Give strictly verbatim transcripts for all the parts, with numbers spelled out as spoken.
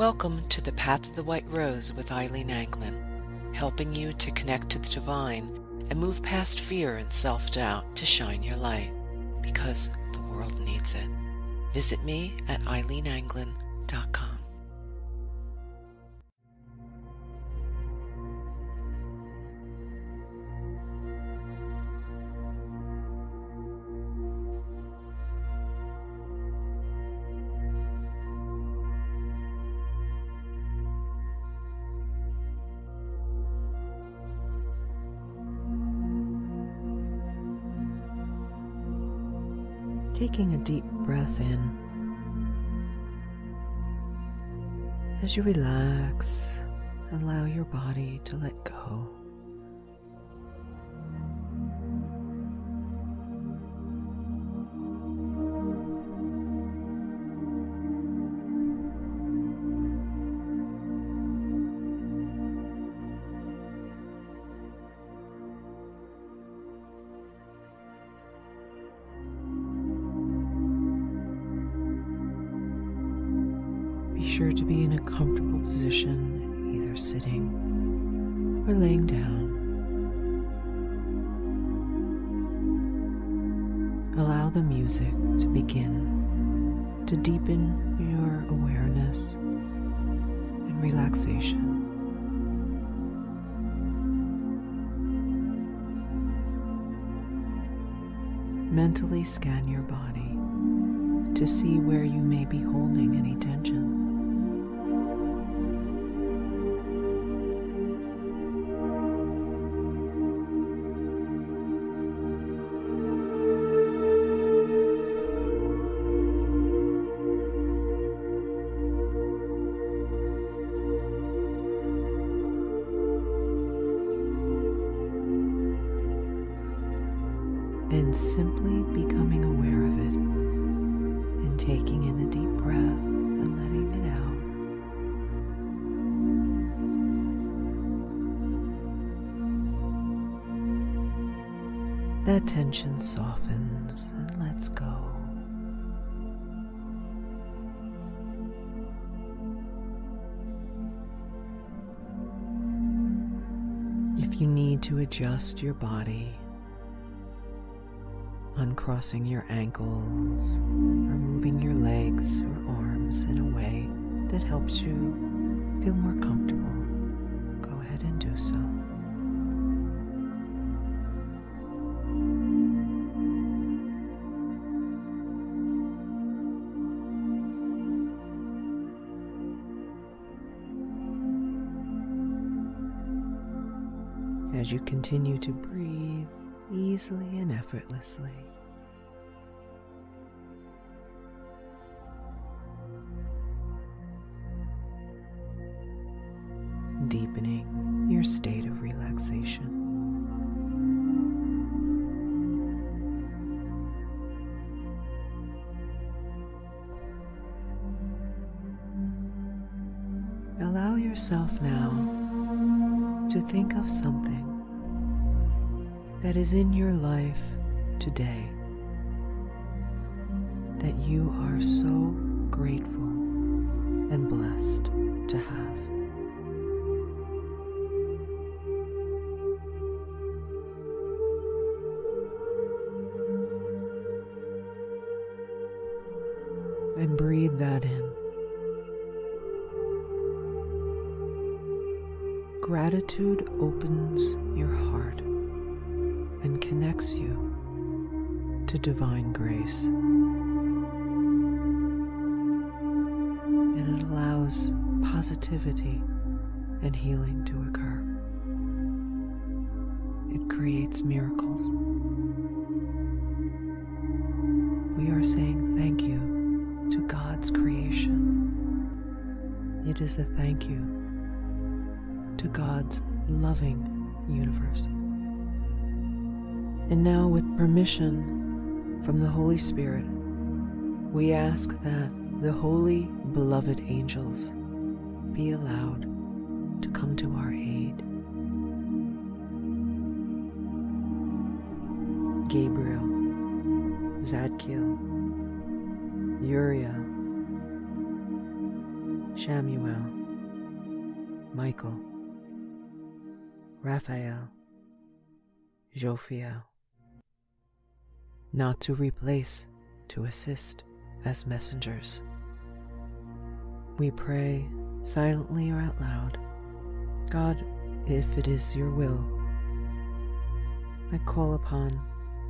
Welcome to the Path of the White Rose with Eileen Anglin, helping you to connect to the divine and move past fear and self-doubt to shine your light, because the world needs it. Visit me at eileen anglin dot com. Taking a deep breath in. As you relax, allow your body to let go. Sure to be in a comfortable position, either sitting or laying down. Allow the music to begin to deepen your awareness and relaxation. Mentally scan your body to see where you may be holding any tension. And simply becoming aware of it, and taking in a deep breath and letting it out. That tension softens and lets go. If you need to adjust your body, uncrossing your ankles or moving your legs or arms in a way that helps you feel more comfortable, go ahead and do so. As you continue to breathe easily and effortlessly, deepening your state of relaxation. Allow yourself now to think of something that is in your life today that you are so grateful and blessed to have. And breathe that in. Gratitude opens your heart and connects you to divine grace, and it allows positivity and healing to occur. It creates miracles. We are saying thank you to God's creation. It is a thank you to God's loving universe. And now, with permission from the Holy Spirit, we ask that the holy beloved angels be allowed to come to our aid. Gabriel, Zadkiel, Uriel, Chamuel, Michael, Raphael, Jophiel. Not to replace, to assist as messengers. We pray, silently or out loud, God, if it is your will. I call upon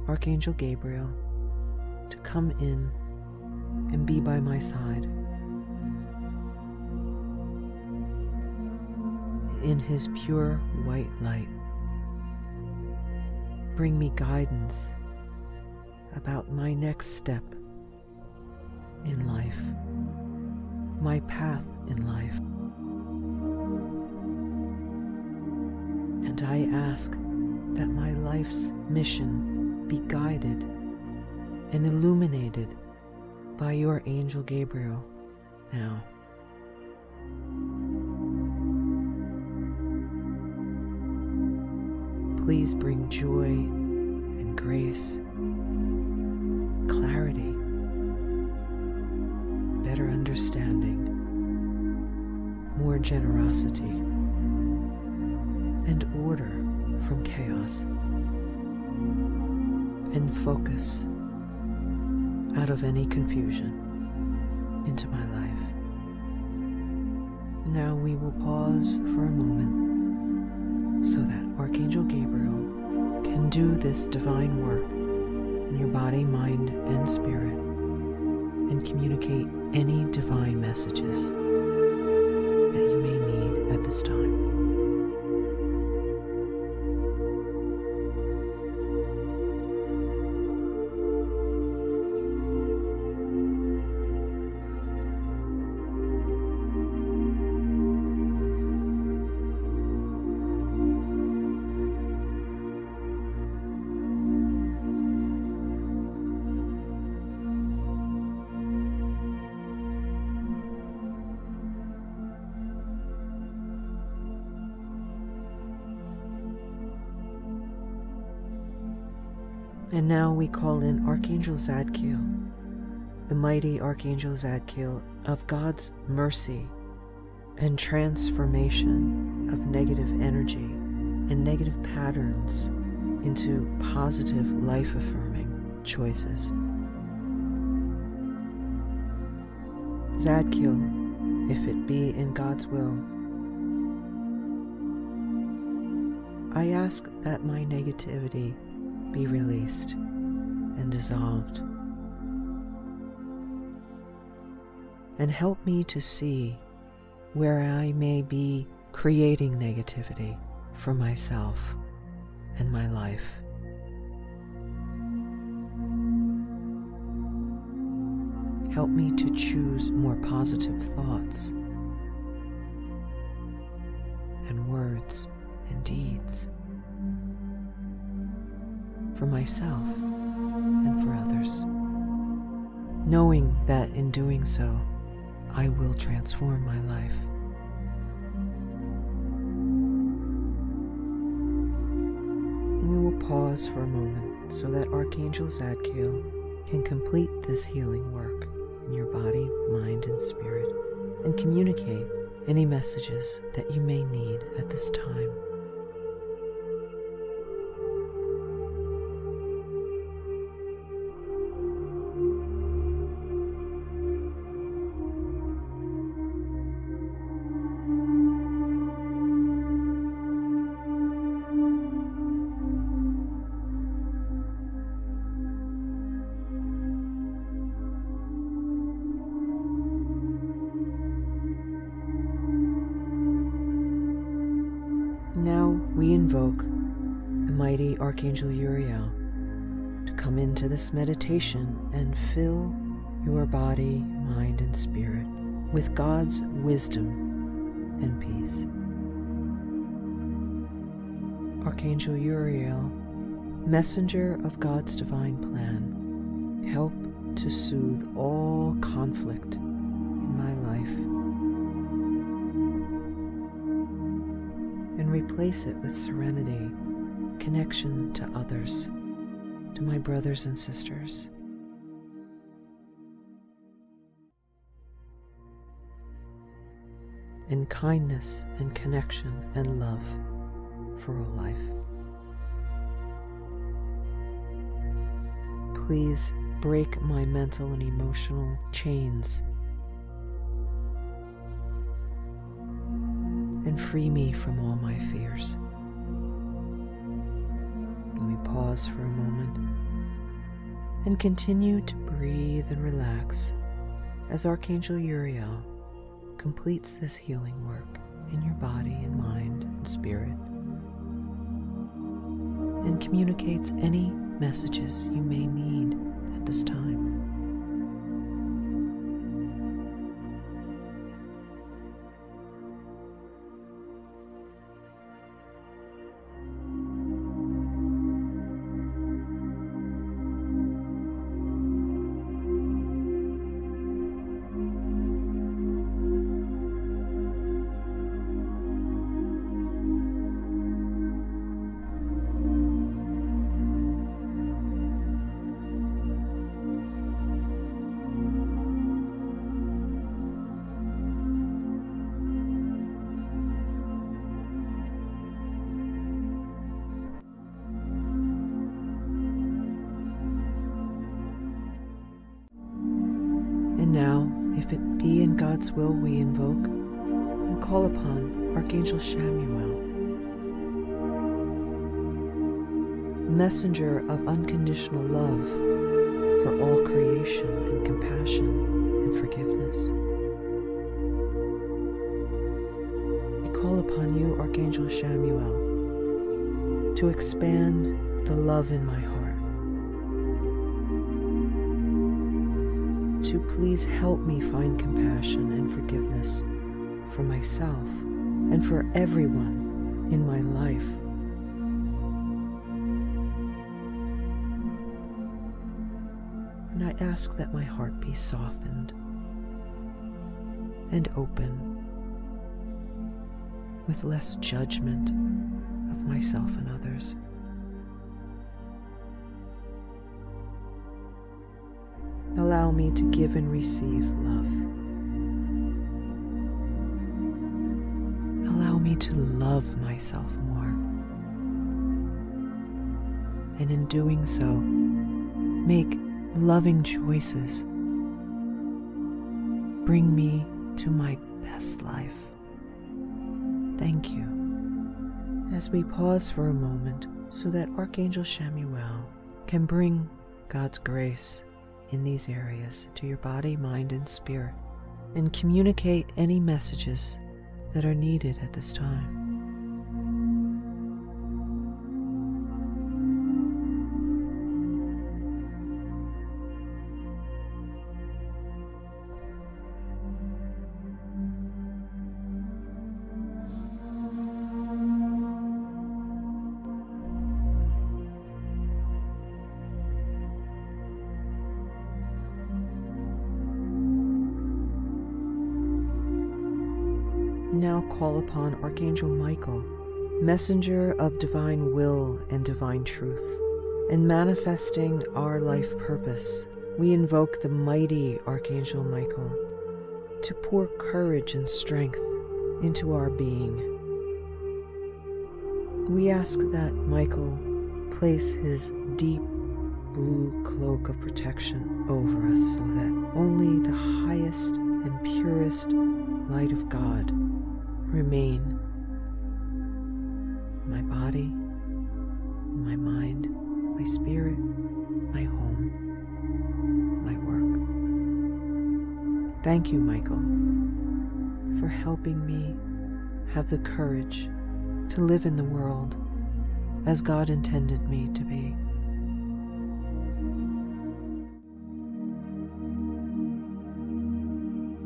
Archangel Gabriel to come in and be by my side. In his pure white light, bring me guidance about my next step in life, my path in life. And I ask that my life's mission be guided and illuminated by your Angel Gabriel now. Please bring joy and grace, clarity, better understanding, more generosity, and order from chaos, and focus out of any confusion into my life. Now we will pause for a moment so that Archangel Gabriel can do this divine work in your body, mind, and spirit, and communicate any divine messages that you may need at this time. And now we call in Archangel Zadkiel, the mighty Archangel Zadkiel of God's mercy and transformation of negative energy and negative patterns into positive, life-affirming choices. Zadkiel, if it be in God's will, I ask that my negativity be released and dissolved, and help me to see where I may be creating negativity for myself and my life. Help me to choose more positive thoughts and words and deeds for myself and for others, knowing that in doing so, I will transform my life. We will pause for a moment so that Archangel Zadkiel can complete this healing work in your body, mind, and spirit, and communicate any messages that you may need at this time. We invoke the mighty Archangel Uriel to come into this meditation and fill your body, mind, and spirit with God's wisdom and peace. Archangel Uriel, messenger of God's divine plan, help to soothe all conflict in my life and replace it with serenity, connection to others, to my brothers and sisters. in kindness and connection and love for all life. Please break my mental and emotional chains and free me from all my fears. Let me pause for a moment and continue to breathe and relax as Archangel Uriel completes this healing work in your body and mind and spirit, and communicates any messages you may need at this time. Now, if it be in God's will, we invoke and call upon Archangel Chamuel, messenger of unconditional love for all creation and compassion and forgiveness. We call upon you, Archangel Chamuel, to expand the love in my heart, to please help me find compassion and forgiveness for myself and for everyone in my life. And I ask that my heart be softened and open, with less judgment of myself and others. Allow me to give and receive love. Allow me to love myself more, and in doing so, make loving choices. Bring me to my best life. Thank you. As we pause for a moment so that Archangel Chamuel can bring God's grace in these areas to your body, mind, and spirit, and communicate any messages that are needed at this time. Now call upon Archangel Michael, messenger of divine will and divine truth, and manifesting our life purpose. We invoke the mighty Archangel Michael to pour courage and strength into our being. We ask that Michael place his deep blue cloak of protection over us so that only the highest and purest light of God remain in my body, my mind, my spirit, my home, my work. Thank you, Michael, for helping me have the courage to live in the world as God intended me to be.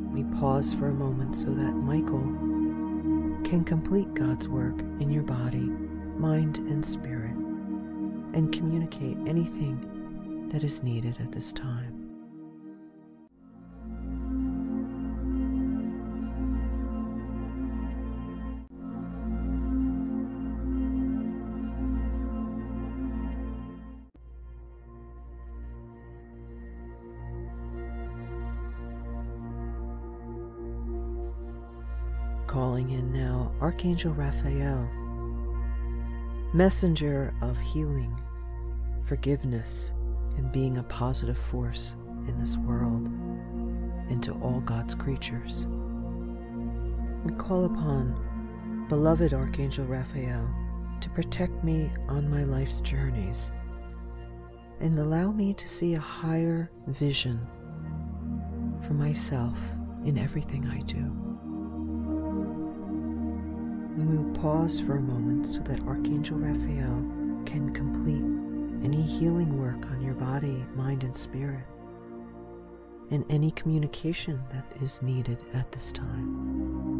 We pause for a moment so that Michael can complete God's work in your body, mind, and spirit, and communicate anything that is needed at this time. calling in now Archangel Raphael, messenger of healing, forgiveness, and being a positive force in this world and to all God's creatures. We call upon beloved Archangel Raphael to protect me on my life's journeys and allow me to see a higher vision for myself in everything I do. And we will pause for a moment so that Archangel Raphael can complete any healing work on your body, mind, and spirit, and any communication that is needed at this time.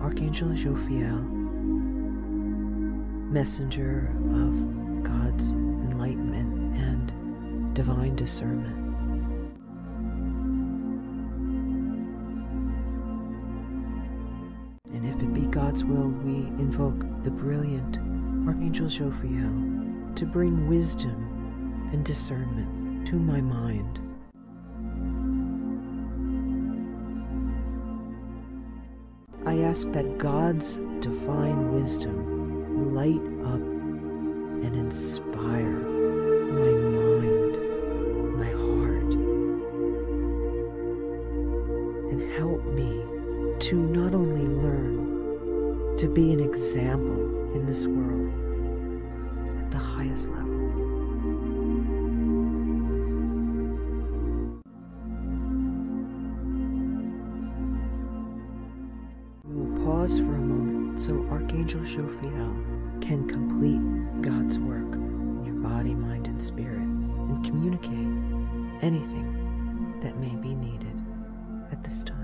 Archangel Jophiel, messenger of God's enlightenment and divine discernment. And if it be God's will, we invoke the brilliant Archangel Jophiel to bring wisdom and discernment to my mind. I ask that God's divine wisdom light up and inspire my mind, my heart, and help me to not only learn, to be an example in this world at the highest level. Pause for a moment so Archangel Jophiel can complete God's work in your body, mind, and spirit, and communicate anything that may be needed at this time.